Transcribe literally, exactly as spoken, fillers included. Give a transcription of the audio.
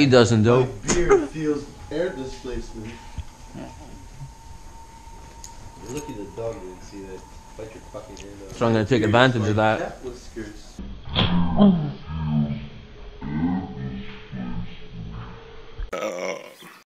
He doesn't, though. My beard feels air displacement. You're lucky the dog didn't see that. Bite your fucking hand off. So I'm going to take advantage of that.